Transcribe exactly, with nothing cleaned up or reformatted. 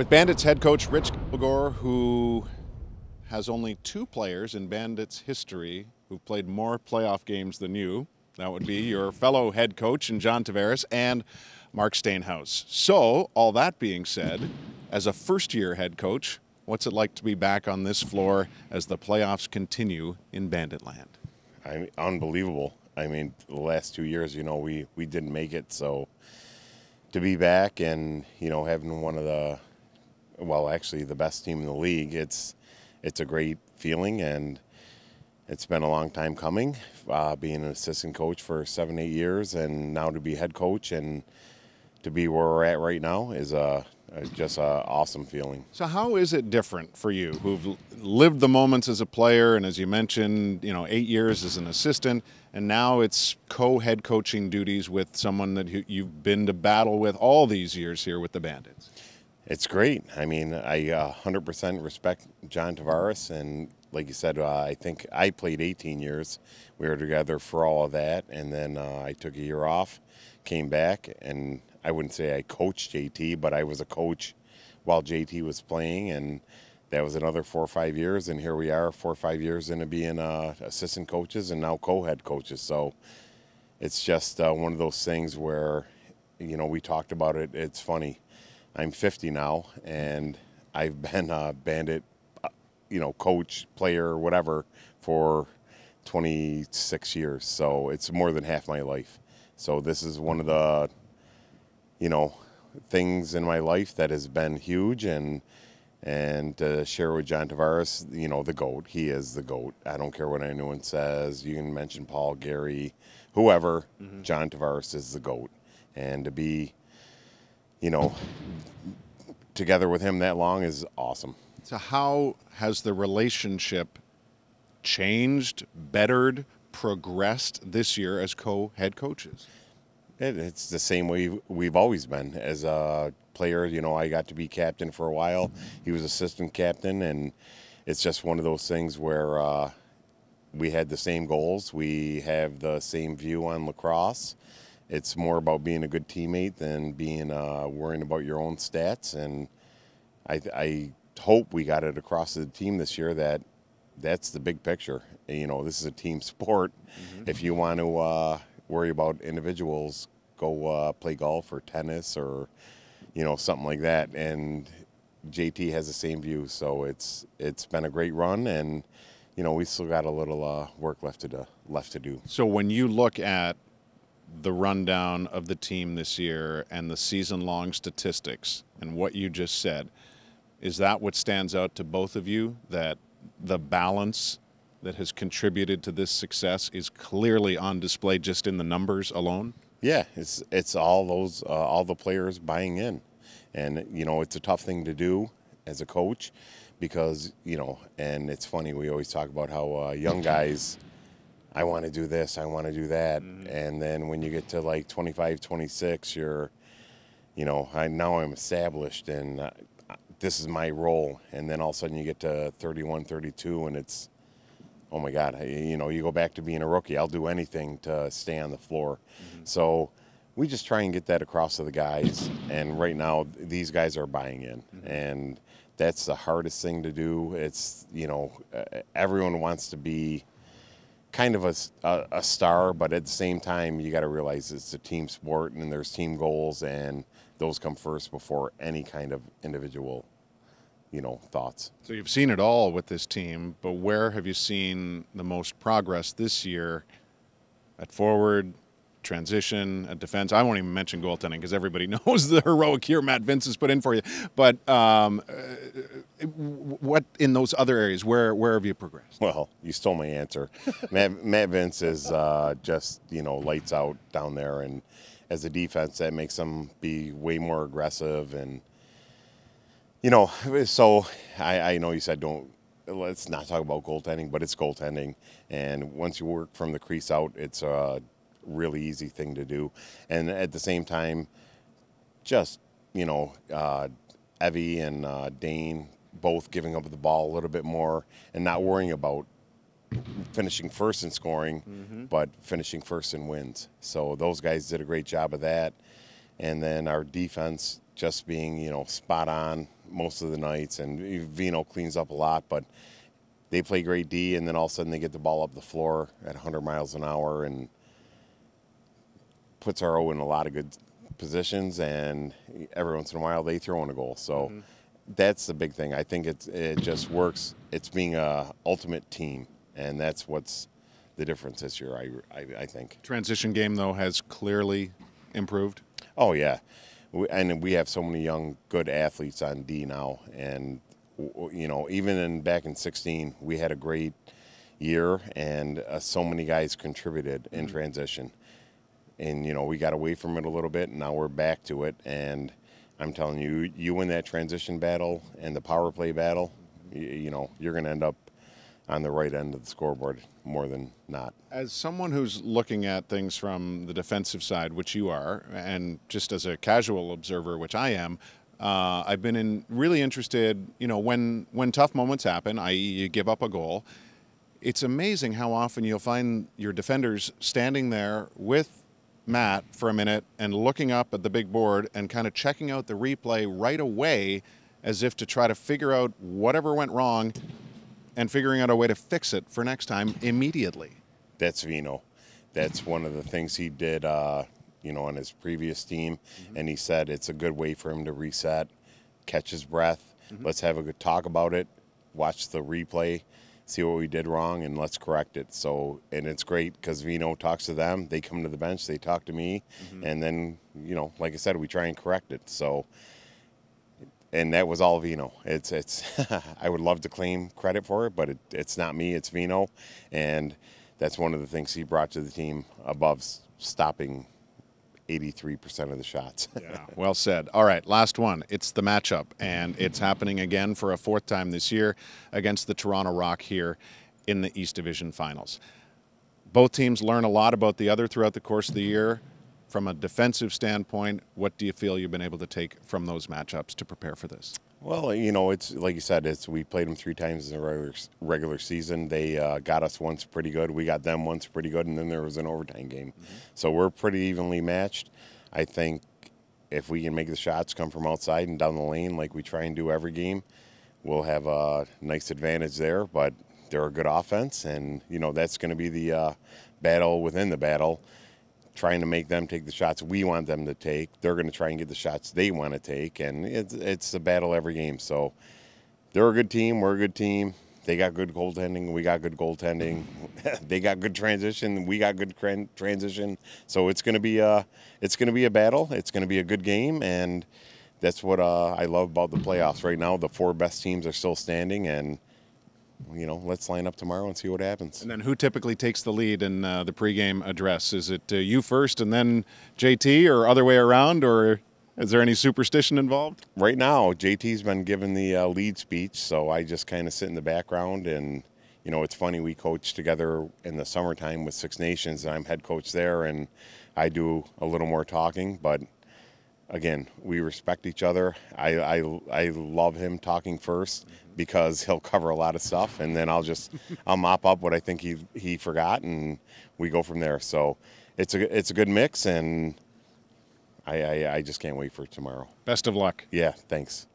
with Bandits head coach Rich Kilgour, who has only two players in Bandits history who've played more playoff games than you. That would be your fellow head coach and John Tavares and Mark Stainhouse. So, all that being said, as a first-year head coach, what's it like to be back on this floor as the playoffs continue in Banditland? I mean, unbelievable. I mean, the last two years, you know, we, we didn't make it, so to be back and, you know, having one of the, well, actually the best team in the league, it's, it's a great feeling, and it's been a long time coming, uh, being an assistant coach for seven, eight years, and now to be head coach and to be where we're at right now is a, a, just an awesome feeling. So how is it different for you, who've lived the moments as a player and, as you mentioned, you know, eight years as an assistant, and now it's co-head coaching duties with someone that you've been to battle with all these years here with the Bandits? It's great. I mean, I uh, one hundred percent respect John Tavares, and like you said, uh, I think I played eighteen years. We were together for all of that, and then uh, I took a year off, came back, and I wouldn't say I coached J T, but I was a coach while J T was playing, and that was another four or five years, and here we are four or five years into being uh, assistant coaches and now co-head coaches. So it's just uh, one of those things where, you know, we talked about it, it's funny. I'm fifty now, and I've been a Bandit, you know, coach, player, whatever, for twenty-six years. So it's more than half my life. So this is one of the, you know, things in my life that has been huge, and and to share with John Tavares, you know, the GOAT. He is the GOAT. I don't care what anyone says. You can mention Paul, Gary, whoever. Mm-hmm. John Tavares is the GOAT, and to be, you know, together with him that long is awesome. So how has the relationship changed, bettered, progressed this year as co-head coaches? It, it's the same way we've always been. As a player, you know, I got to be captain for a while. He was assistant captain, and it's just one of those things where uh, we had the same goals. We have the same view on lacrosse. It's more about being a good teammate than being uh, worrying about your own stats, and I, I hope we got it across to the team this year that that's the big picture. You know, this is a team sport. Mm-hmm. If you want to uh, worry about individuals, go uh, play golf or tennis or, you know, something like that. And J T has the same view, so it's it's been a great run, and you know we still got a little uh, work left to do, left to do. So when you look at the rundown of the team this year and the season-long statistics and what you just said, is that what stands out to both of you, that the balance that has contributed to this success is clearly on display just in the numbers alone? Yeah, it's it's all those uh, all the players buying in, and you know it's a tough thing to do as a coach, because you know, and it's funny, we always talk about how uh, young guys, I want to do this, I want to do that. Mm-hmm. And then when you get to like twenty-five, twenty-six, you're, you know, I, now I'm established and uh, this is my role. And then all of a sudden you get to thirty-one, thirty-two, and it's, oh my God, I, you know, you go back to being a rookie. I'll do anything to stay on the floor. Mm-hmm. So we just try and get that across to the guys. And right now these guys are buying in. Mm-hmm. And that's the hardest thing to do. It's, you know, everyone wants to be kind of a, a, a star, but at the same time, you got to realize it's a team sport and there's team goals, and those come first before any kind of individual, you know, thoughts. So you've seen it all with this team, but where have you seen the most progress this year at forward, transition, at defense? I won't even mention goaltending because everybody knows the heroic year Matt Vince has put in for you. But um, uh, what in those other areas? Where where have you progressed? Well, you stole my answer. Matt, Matt Vince is uh, just you know lights out down there, and as a defense, that makes them be way more aggressive. And you know, so I, I know you said don't. Let's not talk about goaltending, but it's goaltending, and once you work from the crease out, it's a uh, really easy thing to do. And at the same time, just, you know, uh, Evie and uh, Dane both giving up the ball a little bit more and not worrying about finishing first in scoring, mm-hmm. but finishing first in wins. So those guys did a great job of that. And then our defense just being, you know, spot on, most of the nights, and Vino cleans up a lot, but they play grade D, and then all of a sudden they get the ball up the floor at one hundred miles an hour and puts R O in a lot of good positions, and every once in a while they throw in a goal. So mm-hmm. that's the big thing. I think it's, it just works. It's being a ultimate team, and that's what's the difference this year, I, I, I think. Transition game, though, has clearly improved. Oh, yeah. We, and we have so many young, good athletes on D now. And, you know, even in, back in sixteen, we had a great year, and uh, so many guys contributed in mm-hmm. transition. And, you know, we got away from it a little bit, and now we're back to it. And I'm telling you, you win that transition battle and the power play battle, you, you know, you're going to end up on the right end of the scoreboard more than not. As someone who's looking at things from the defensive side, which you are, and just as a casual observer, which I am, uh, I've been in really interested, you know, when, when tough moments happen, that is you give up a goal, it's amazing how often you'll find your defenders standing there with Matt for a minute and looking up at the big board and kind of checking out the replay right away as if to try to figure out whatever went wrong and figuring out a way to fix it for next time immediately. That's Vino. That's one of the things he did, uh, you know, on his previous team. Mm-hmm. And he said it's a good way for him to reset, catch his breath. Mm-hmm. Let's have a good talk about it, watch the replay, see what we did wrong, and let's correct it. So, and it's great because Vino talks to them, they come to the bench, they talk to me, mm-hmm. and then, you know, like I said, we try and correct it. So, and that was all Vino. It's, it's, I would love to claim credit for it, but it, it's not me, it's Vino. And that's one of the things he brought to the team above stopping eighty-three percent of the shots. Yeah, well said. All right, last one. It's the matchup, and it's happening again for a fourth time this year against the Toronto Rock here in the East Division Finals. Both teams learn a lot about the other throughout the course of the year. From a defensive standpoint, what do you feel you've been able to take from those matchups to prepare for this? Well, you know, it's like you said, it's we played them three times in the regular, regular season. They uh, got us once pretty good. We got them once pretty good, and then there was an overtime game. Mm-hmm. So we're pretty evenly matched. I think if we can make the shots come from outside and down the lane like we try and do every game, we'll have a nice advantage there. But they're a good offense, and, you know, that's going to be the uh, battle within the battle, trying to make them take the shots we want them to take. They're going to try and get the shots they want to take, and it's, it's a battle every game. So they're a good team. We're a good team. They got good goaltending. We got good goaltending. They got good transition. We got good transition. So it's going to be a, it's going to be a battle. It's going to be a good game, and that's what uh, I love about the playoffs right now. The four best teams are still standing, and, you know, let's line up tomorrow and see what happens. And then who typically takes the lead in uh, the pregame address? Is it uh, you first and then J T, or other way around, or is there any superstition involved? Right now, J T's been given the uh, lead speech, so I just kind of sit in the background. And, you know, it's funny, we coach together in the summertime with Six Nations, and I'm head coach there, and I do a little more talking. But, again, we respect each other. I, I, I love him talking first, because he'll cover a lot of stuff, and then I'll just I'll mop up what I think he he forgot, and we go from there. So it's a it's a good mix, and I I, I just can't wait for tomorrow. Best of luck. Yeah, thanks.